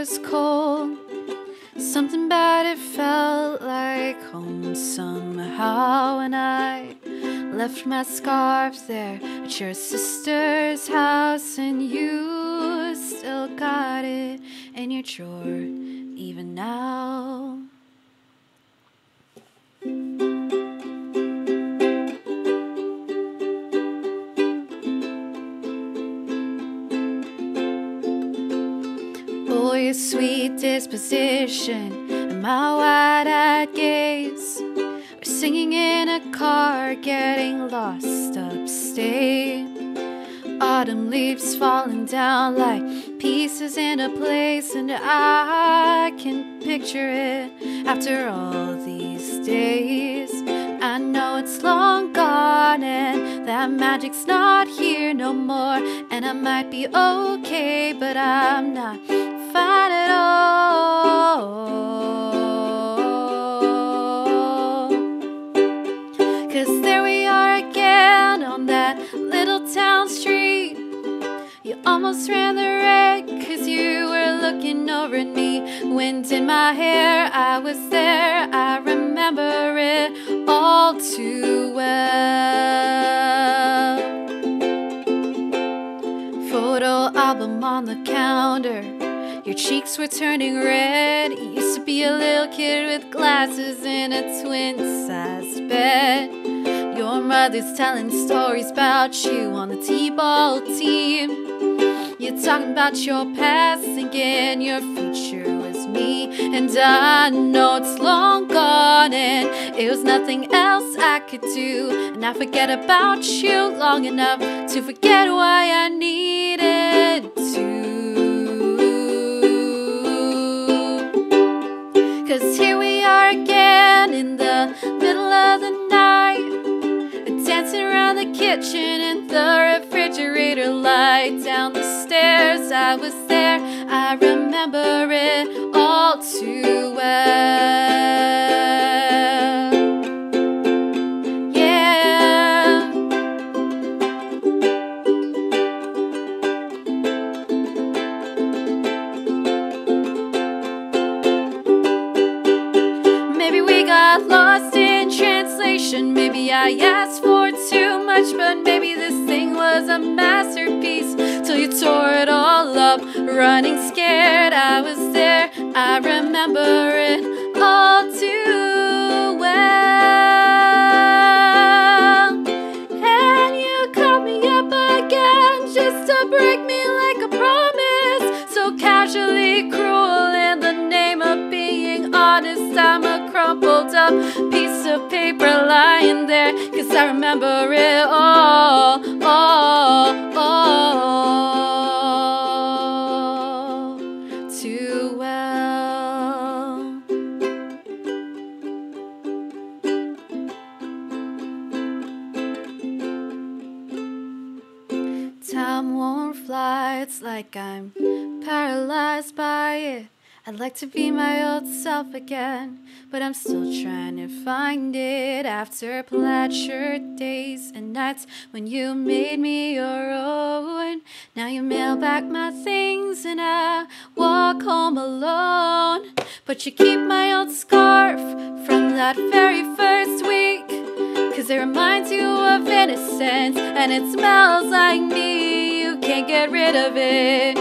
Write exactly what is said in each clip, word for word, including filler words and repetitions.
was cold, something bad, it felt like home somehow. And I left my scarf there at your sister's house, and you still got it in your drawer even now. Oh, your sweet disposition and my wide-eyed gaze, we're singing in a car, getting lost upstate. Autumn leaves falling down like pieces in a place, and I can picture it after all these days. I know it's long gone and that magic's not here no more, and I might be okay, but I'm not fine at all. Cause there we are again on that little town street. You almost ran the wreck cause you were looking over at me. Wind in my hair, I was there, I remember it all too well. Photo album on the counter, your cheeks were turning red. You used to be a little kid with glasses in a twin-sized bed. Your mother's telling stories about you on the t-ball team. You're talking about your past, thinking your future was me. And I know it's long gone and it was nothing else I could do. And I forget about you long enough to forget why I needed to. Cause here we are again in the middle of the night, dancing around the kitchen and the refrigerator light. Down the stairs, I was there, I remember it all too well. Got lost in translation. Maybe I asked for too much, but maybe this thing was a masterpiece till you tore it all up. Running scared, I was there, I remember it all too well. And you called me up again just to break me like a promise, so casually cruel in the name of being honest. I'm a crumpled up piece of paper lying there, cause I remember it all, all, all too well. Time won't fly, it's like I'm paralyzed by it. I'd like to be my old self again, but I'm still trying to find it after plaid shirt days and nights when you made me your own. Now you mail back my things and I walk home alone, but you keep my old scarf from that very first week, cause it reminds you of innocence and it smells like me. You can't get rid of it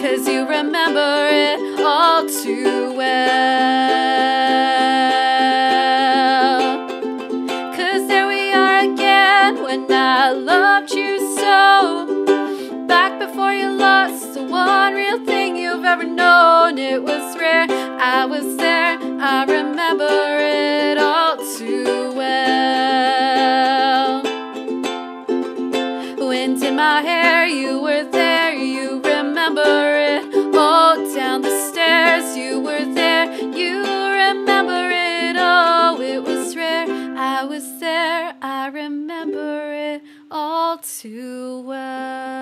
cause you remember it all too well. Cause there we are again when I loved you so, back before you lost the one real thing you've ever known. It was rare, I was there, I remember it all too well. Wind in my hair, you were there, you remember it all. Down the stairs, you were there, you remember it all. It was rare, I was there, I remember it all too well.